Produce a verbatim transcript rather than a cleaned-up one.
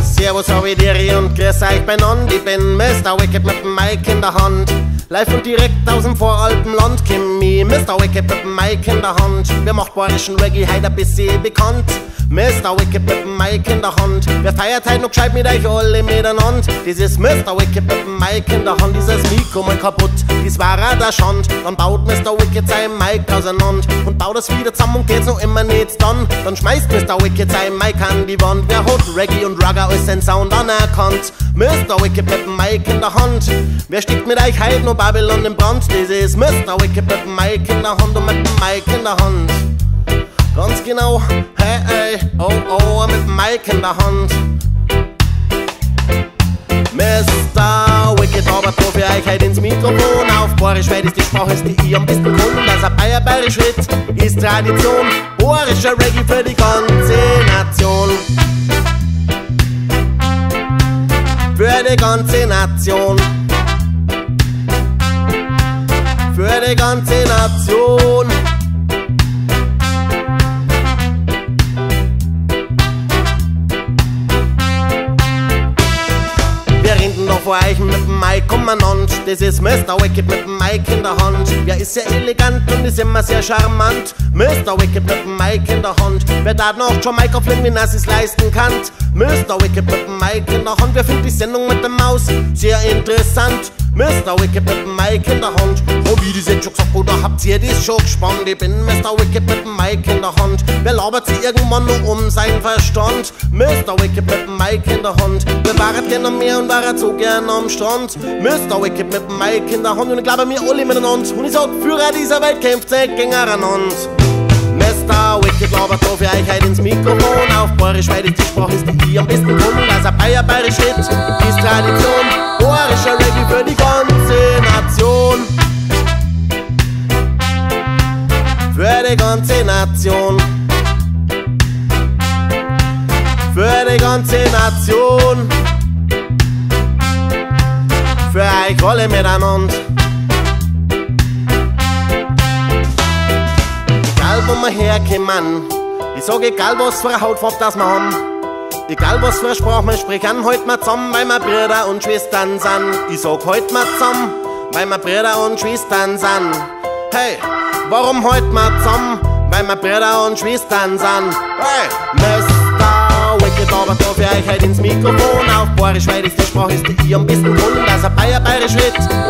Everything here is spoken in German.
Servus, Havideri und grüß euch beieinander. Ich bin Mister Wicked mit dem Mike in der Hand. Live und direkt aus dem Voralpenland komm ich, Mister Wicked mit dem Mike in der Hand. Wer macht bayerischen Reggae heute ein bisschen bekannt? Mister Wicked mit dem Mike in der Hand. Wer feiert heute noch gescheit mit euch alle miteinander? Das ist Mister Wicked mit dem Mike in der Hand. Dieses Mikro mal kaputt, das war auch der Schand. Dann baut Mister Wicked sein Mike auseinander und baut es wieder zusammen und geht's noch immer nicht dann. Dann schmeißt Mister Wicked sein Mike an die Wand. Wer hat Reggae und Rugger als sein Sound anerkannt? Mister Wicked mit dem Mike in der Hand. Wer steckt mit euch heute noch Babylon im Brand? Das ist Mister Wicked mit dem Mike in der Hand und mit dem Mike in der Hand. Ganz genau, hey, hey, oh, oh, mit dem Mike in der Hand. Mister Wicked, aber tu für euch heute ins Mikrofon auf. Bayerisch, weil das die Sprache ist, die ich am besten kann. Dass ein Bayer bayerisch wird, ist Tradition. Bayerischer Reggae für die ganze Nation. Für die ganze Nation. Für die ganze Nation. Vor euch mit dem Mike umeinander. Das ist Mister Wicked mit dem Mike in der Hand. Wer ist sehr elegant und ist immer sehr charmant? Mister Wicked mit dem Mike in der Hand. Wer da noch schon Mike auflegen, wenn er sich's leisten kann? Mister Wicked mit dem Mike in der Hand. Wer findet die Sendung mit der Maus sehr interessant? Mister Wicked mit dem Mike in der Hand. Oh, wie die sind schon gesagt, oder habt ihr das schon gespannt? Ich bin Mister Wicked mit dem Mike in der Hand. Wer labert sich irgendwann nur um seinen Verstand? Mister Wicked mit dem Mike in der Hand. Wer waret gern am Meer und waret so gern am Strand? Mister Wicked mit dem Mike in der Hand. Und ich glaube, wir alle miteinander. Und ich sag, Führer dieser Welt kämpft nicht gegeneinander. Mister Wicked labert da für euch heute ins Mikrofon auf. Bayerisch, weil das die Sprache ist, die ich am besten kann. Dass ein Bayer bayerisch redet, ist Tradition. Bayerischer Reggae für die ganze Nation. Für die ganze Nation. Für die ganze Nation. Für euch alle miteinander. Egal wo wir herkommen, ich sag egal was für eine Hautfarbe das wir haben, egal was für eine Sprache wir sprechen, halt mal zusammen, weil wir Brüder und Schwestern sind. Ich sag halt mal zusammen, weil wir Brüder und Schwestern sind. Hey, warum halt mal zusammen, weil wir Brüder und Schwestern sind? Hey, Mister Wicked, aber da für euch halt ins Mikrofon auf. Bayerisch, weil das die Sprache ist, die ich am besten kann. Dass ein Bayer bayerisch wird.